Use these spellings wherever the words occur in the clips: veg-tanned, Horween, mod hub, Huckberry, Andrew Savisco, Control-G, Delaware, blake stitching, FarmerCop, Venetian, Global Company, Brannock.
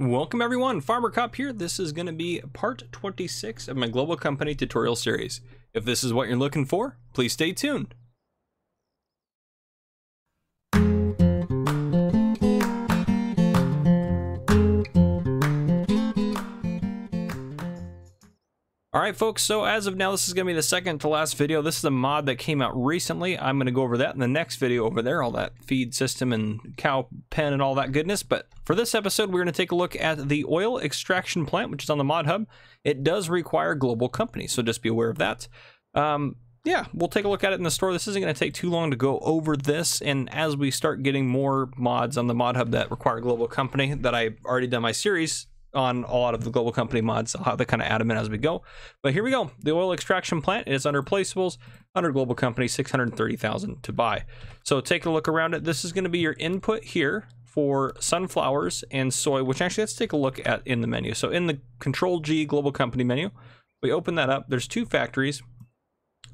Welcome everyone, FarmerCop here. This is going to be part 26 of my Global Company tutorial series. If this is what you're looking for, please stay tuned. Alright folks, so as of now, this is going to be the second to last video. This is a mod that came out recently. I'm going to go over that in the next video over there, all that feed system and cow pen and all that goodness, but for this episode, we're going to take a look at the oil extraction plant, which is on the mod hub. It does require Global Company, so just be aware of that. Yeah, we'll take a look at it in the store. This isn't going to take too long to go over this, and as we start getting more mods on the mod hub that require Global Company, that I've already done my series on a lot of the Global Company mods, I'll have to kind of add them in as we go. But here we go. The oil extraction plant is under placeables, under Global Company, 630,000 to buy. So take a look around it. This is going to be your input here for sunflowers and soy, which actually let's take a look at in the menu. So in the Control-G Global Company menu, we open that up. There's two factories.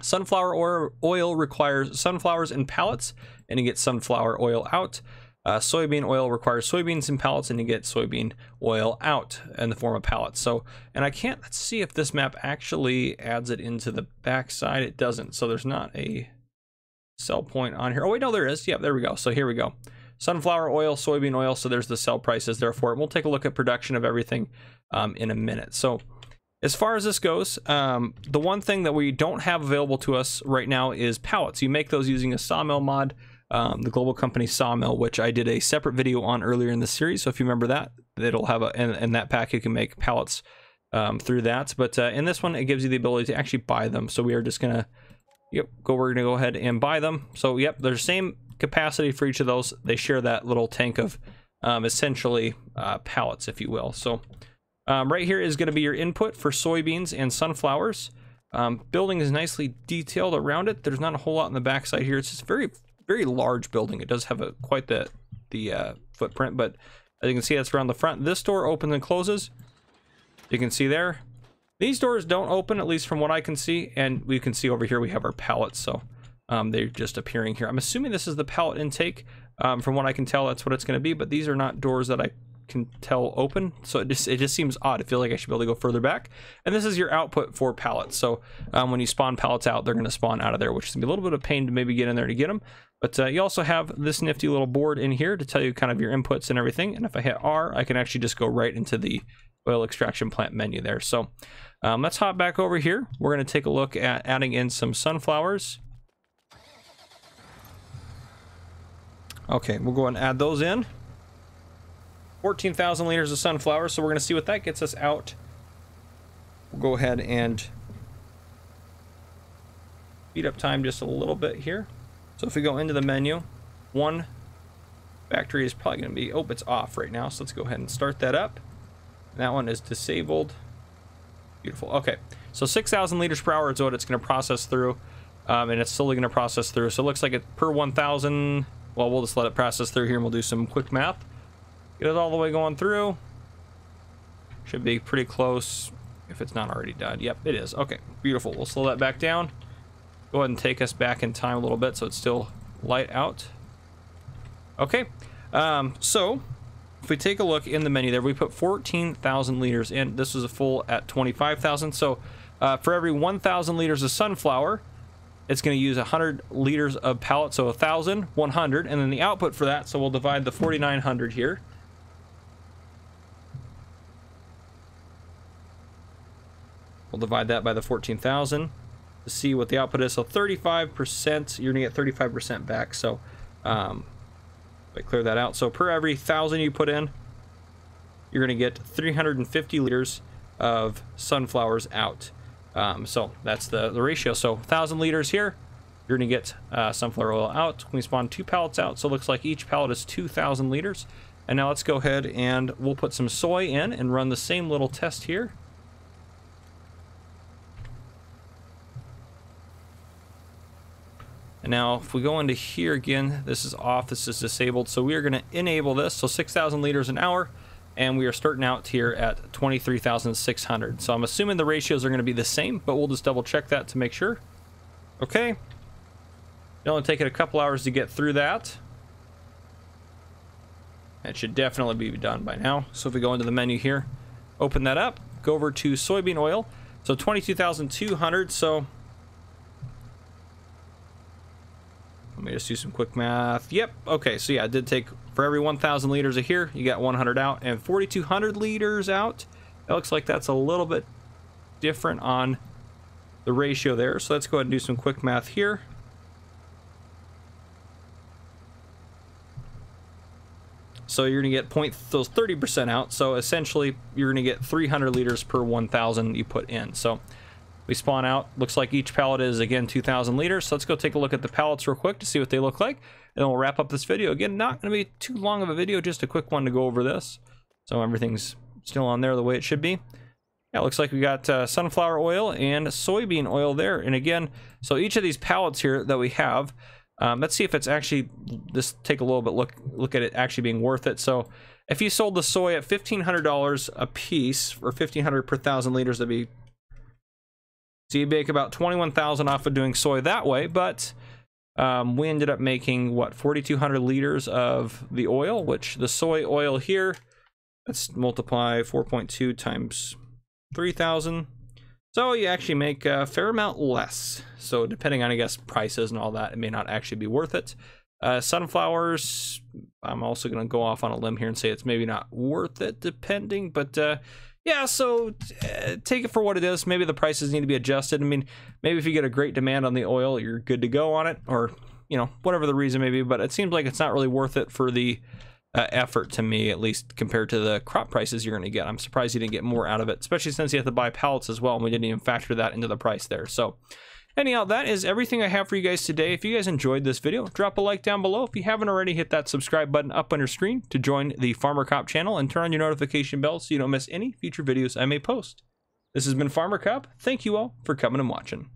Sunflower oil requires sunflowers in pallets, and you get sunflower oil out. Soybean oil requires soybeans in pallets, and you get soybean oil out in the form of pallets. So, and I can't, let's see if this map actually adds it into the backside. It doesn't. So there's not a sell point on here. Oh wait, no, there is. Yeah, there we go. So here we go. Sunflower oil, soybean oil. So there's the sell prices there for it. We'll take a look at production of everything in a minute. So as far as this goes, the one thing that we don't have available to us right now is pallets. You make those using a sawmill mod. The Global Company sawmill, which I did a separate video on earlier in the series. So if you remember that, it'll have a, in that pack, you can make pallets through that. But in this one, it gives you the ability to actually buy them. So we are just going to, we're going to go ahead and buy them. So yep, they're the same capacity for each of those. They share that little tank of essentially pallets, if you will. So right here is going to be your input for soybeans and sunflowers. Building is nicely detailed around it. There's not a whole lot in the backside here. It's just very large building. It does have a quite the footprint, but as you can see, that's around the front. This door opens and closes. You can see there. These doors don't open, at least from what I can see, and we can see over here we have our pallets, so they're just appearing here. I'm assuming this is the pallet intake. From what I can tell, that's what it's going to be, but these are not doors that I can tell open, so it just seems odd. I feel like I should be able to go further back. And this is your output for pallets. So when you spawn pallets out, they're going to spawn out of there, which is gonna be a little bit of pain to maybe get in there to get them. But you also have this nifty little board in here to tell you kind of your inputs and everything. And if I hit R, I can actually just go right into the oil extraction plant menu there. So let's hop back over here. We're going to take a look at adding in some sunflowers. Okay, we'll go ahead and add those in. 14,000 liters of sunflowers, so we're going to see what that gets us out. We'll go ahead and speed up time just a little bit here. So if we go into the menu, one factory is probably going to be, oh, it's off right now, so let's go ahead and start that up. And that one is disabled. Beautiful. Okay, so 6,000 liters per hour is what it's going to process through, and it's slowly going to process through. So it looks like it per 1,000, well, we'll just let it process through here, and we'll do some quick math. Get it all the way going through. Should be pretty close if it's not already done. Yep, it is. Okay, beautiful. We'll slow that back down. Go ahead and take us back in time a little bit so it's still light out. Okay, so if we take a look in the menu there, we put 14,000 liters in. This was a full at 25,000. So for every 1,000 liters of sunflower, it's going to use 100 liters of pallet. So 1,000, 100, and then the output for that. So we'll divide the 4,900 here. We'll divide that by the 14,000 to see what the output is. So 35%, you're going to get 35% back. So I clear that out. So per every 1,000 you put in, you're going to get 350 liters of sunflowers out. So that's the ratio. So 1,000 liters here, you're going to get sunflower oil out. We spawn two pallets out, so it looks like each pallet is 2,000 liters. And now let's go ahead and we'll put some soy in and run the same little test here. And now if we go into here again, this is off, this is disabled. So we are going to enable this. So 6,000 liters an hour, and we are starting out here at 23,600. So I'm assuming the ratios are going to be the same, but we'll just double check that to make sure. Okay. It'll only take it a couple hours to get through that. That should definitely be done by now. So if we go into the menu here, open that up, go over to soybean oil. So 22,200. So let me just do some quick math. Yep. Okay. So yeah, it did take for every 1,000 liters of here, you got 100 out and 4,200 liters out. It looks like that's a little bit different on the ratio there. So let's go ahead and do some quick math here. So you're going to get those 30% out. So essentially, you're going to get 300 liters per 1,000 you put in. So we spawn out. Looks like each pallet is, again, 2,000 liters. So let's go take a look at the pallets real quick to see what they look like. And then we'll wrap up this video. Again, not going to be too long of a video, just a quick one to go over this. So everything's still on there the way it should be. Yeah, it looks like we got sunflower oil and soybean oil there. And again, so each of these pallets here that we have, let's see if it's actually, just take a little bit look at it actually being worth it. So if you sold the soy at $1,500 a piece, or $1,500 per 1,000 liters, that'd be, so you make about $21,000 off of doing soy that way. But we ended up making, what, 4,200 liters of the oil, which the soy oil here, let's multiply 4.2 times 3,000. So you actually make a fair amount less. So depending on, I guess, prices and all that, it may not actually be worth it. Sunflowers, I'm also going to go off on a limb here and say it's maybe not worth it, depending. But yeah, so take it for what it is. Maybe the prices need to be adjusted. I mean, maybe if you get a great demand on the oil, you're good to go on it, or, you know, whatever the reason may be. But it seems like it's not really worth it for the effort, to me at least, compared to the crop prices you're going to get. I'm surprised you didn't get more out of it, especially since you have to buy pallets as well, and we didn't even factor that into the price there. So anyhow, that is everything I have for you guys today. If you guys enjoyed this video, drop a like down below. If you haven't already, hit that subscribe button up on your screen to join the FarmerCop channel, and turn on your notification bell so you don't miss any future videos I may post. This has been FarmerCop. Thank you all for coming and watching.